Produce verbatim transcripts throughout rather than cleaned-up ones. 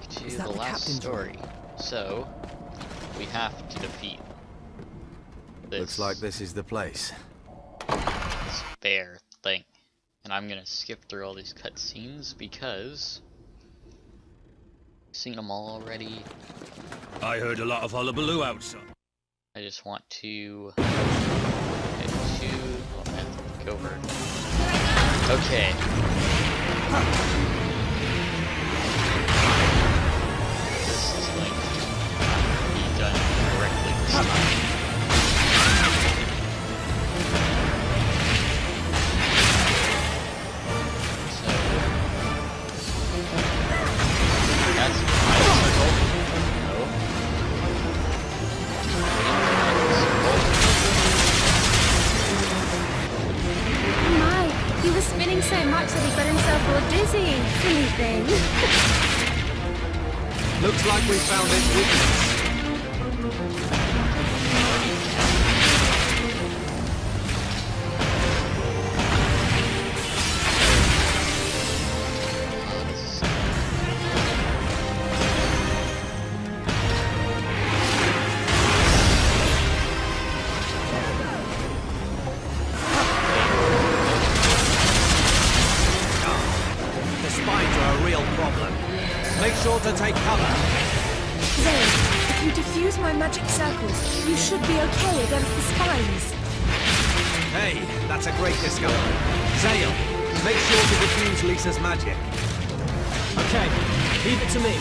back to the last story. So, we have to defeat this. Looks like this is the place. This bear thing. And I'm gonna skip through all these cutscenes because I've seen them all already. I heard a lot of hullabaloo outside. I just want to get to and go over. Okay. Huh. This is like be done correctly this time. So that's my circle. No. Oh my, he was spinning so much that he got himself all dizzy. Anything. Looks like we found its weakness. Oh, the spines are a real problem. Make sure to take cover. Zael, if you diffuse my magic circles, you should be okay against the spines. Hey, that's a great discovery. Zael, make sure to diffuse Lisa's magic. Okay, leave it to me.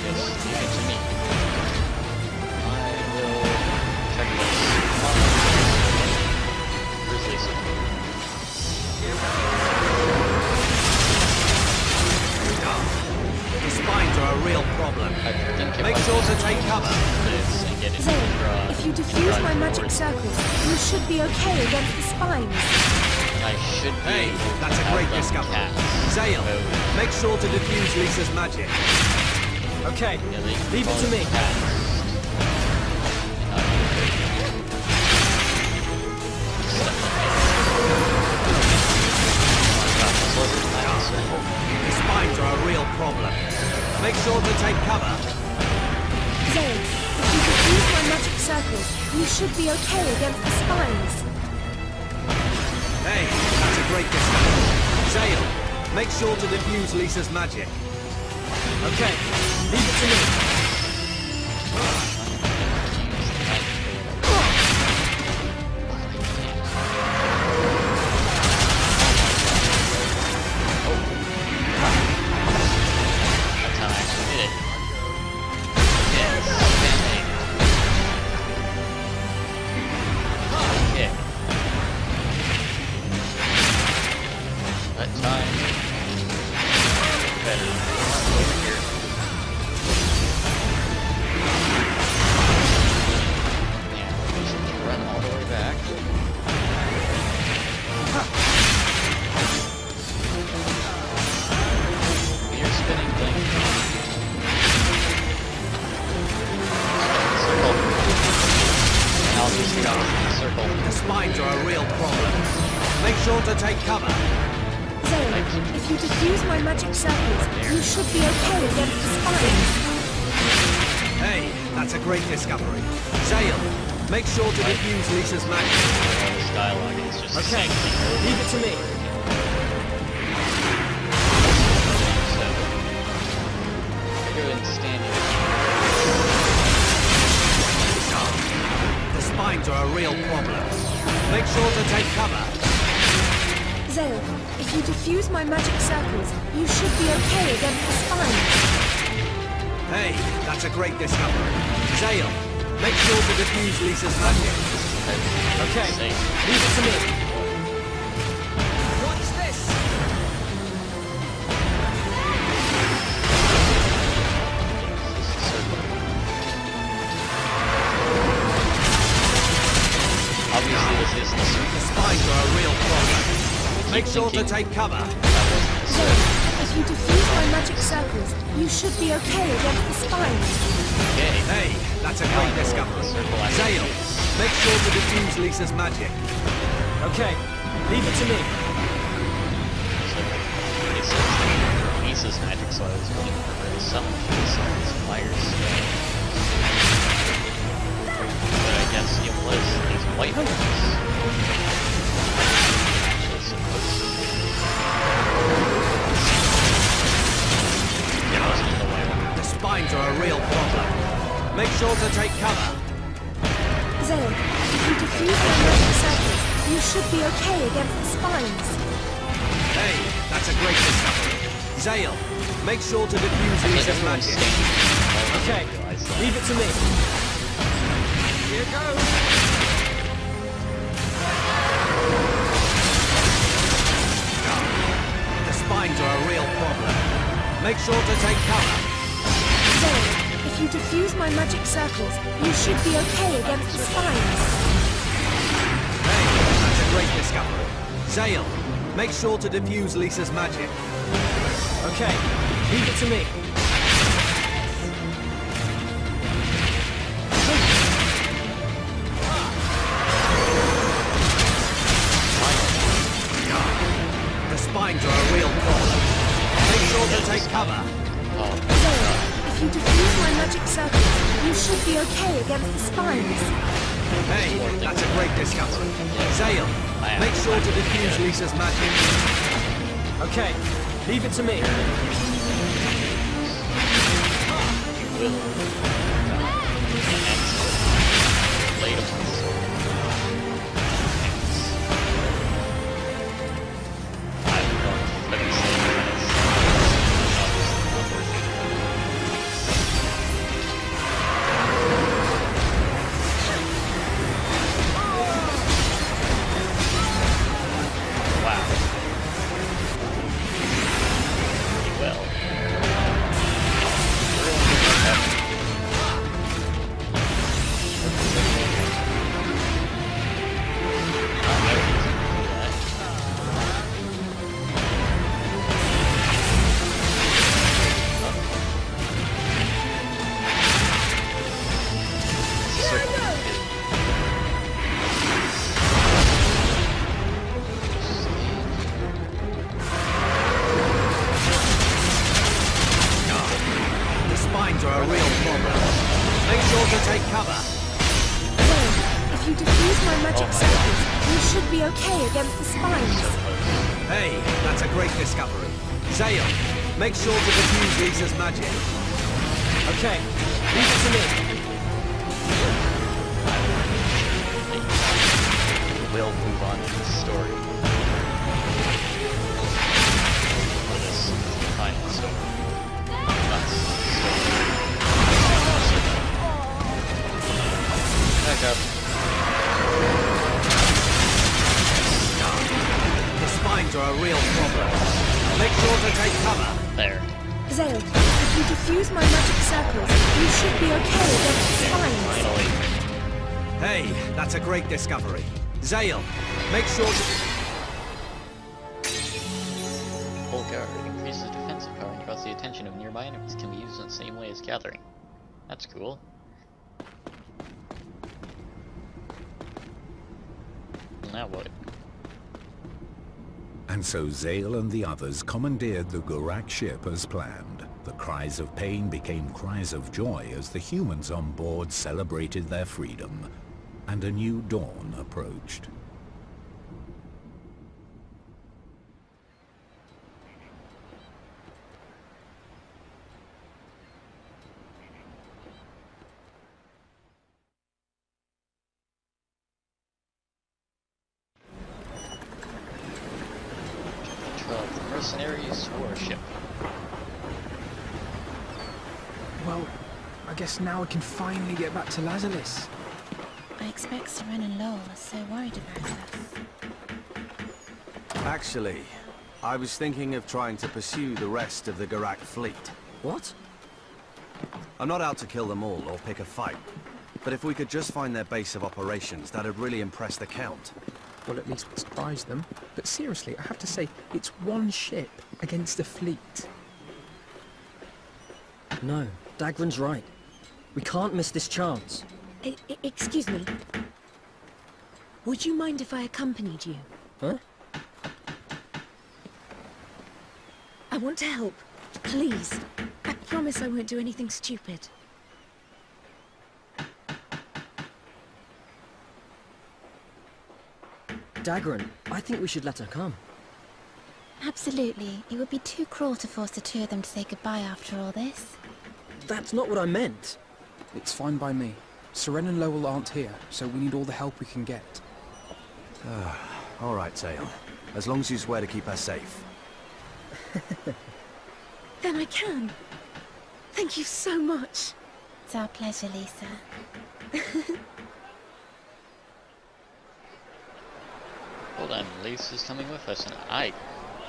Yes, leave it to me. I will check this. Where's Lisa? Oh. The spines are a real problem. Make sure to take cover. Zael, if you diffuse my magic circles, you should be okay against the spines. I should be. Hey, that's a great discovery. Zael, make sure to diffuse Lisa's magic. Okay, leave it to me. The spines are a real problem. Make sure to take cover. Zael, if you could use my magic circles, you should be okay against the spines. Hey, that's a great discovery. Zael, make sure to diffuse Lisa's magic. Okay, leave it to me. To take cover. Zael, if you defuse my magic circles, you should be okay against the spines. Okay. Hey, that's a great discovery. Zael, make sure to defuse Lisa's magic. Okay, leave it to me. Lisa's magic soil is going to raise some of these fires. But I guess it was these white hunters. The spines are a real problem. Make sure to take cover. Zael, if you defuse the magic circles, you should be okay against the spines. Hey, that's a great discovery. Zael, make sure to defuse Lisa's magic. Okay, leave it to me. Here goes. No, the spines are a real problem. Make sure to take cover. Zael, if you defuse my magic circles, you should be okay against the spines. Great discovery. Zael, make sure to defuse Lisa's magic. Okay, leave it to me. The spines are a real problem. Make sure to take cover. Zael, if you defuse my magic circle, you should be okay against the spines. Hey, that's a great discovery. Zael, make sure to defuse Lisa's magic. Okay, leave it to me. Make sure to defuse Lisa's magic. Okay, leave it to me. We'll move on to the story. For this final story. Back up. The spines are a real problem. Make sure to take cover. There. Zael, if you defuse my magic circles, you should be okay against the spines. Hey, that's a great discovery. Zael, make sure to... Full guard. Increases defensive power and draws the attention of nearby enemies. Can be used in the same way as gathering. That's cool. Now what? And so Zael and the others commandeered the Gurak ship as planned. The cries of pain became cries of joy as the humans on board celebrated their freedom, and a new dawn approached. Now I can finally get back to Lazarus. I expect Seren and Lowell are so worried about us. Actually, I was thinking of trying to pursue the rest of the Gurak fleet. What? I'm not out to kill them all or pick a fight, but if we could just find their base of operations, that'd really impress the Count. Well, at least it surprised them. But seriously, I have to say, it's one ship against a fleet. No, Dagran's right. We can't miss this chance. I, I, excuse me. Would you mind if I accompanied you? Huh? I want to help. Please. I promise I won't do anything stupid. Dagran, I think we should let her come. Absolutely. It would be too cruel to force the two of them to say goodbye after all this. That's not what I meant. It's fine by me. Seren and Lowell aren't here, so we need all the help we can get. Uh, all right, Tael. As long as you swear to keep her safe. Then I can. Thank you so much. It's our pleasure, Lisa. Hold on, Lisa's coming with us, and I...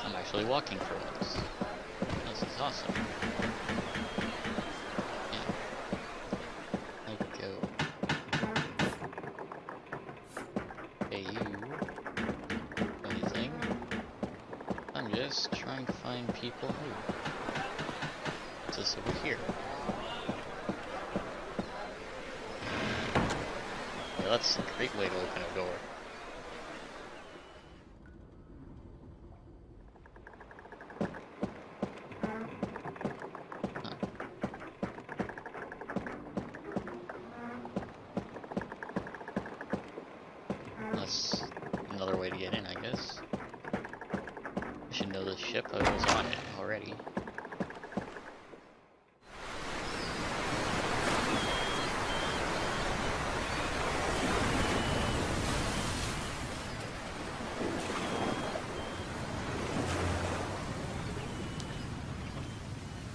I'm actually walking for once. This is awesome. Yeah. There we go. Hey, you. Anything? I'm just trying to find people who... What's this over here? Yeah, that's a great way to open a door.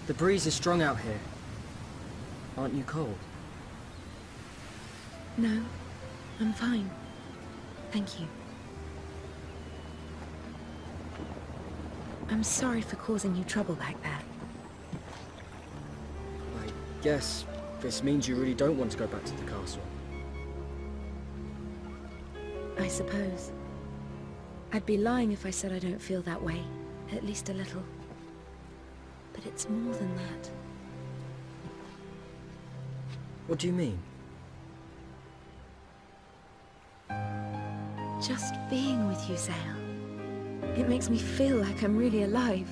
The breeze is strong out here. Aren't you cold? No, I'm fine. Thank you. I'm sorry for causing you trouble like that. I guess this means you really don't want to go back to the castle. I suppose. I'd be lying if I said I don't feel that way, at least a little. But it's more than that. What do you mean? Just being with you, Zael. It makes me feel like I'm really alive.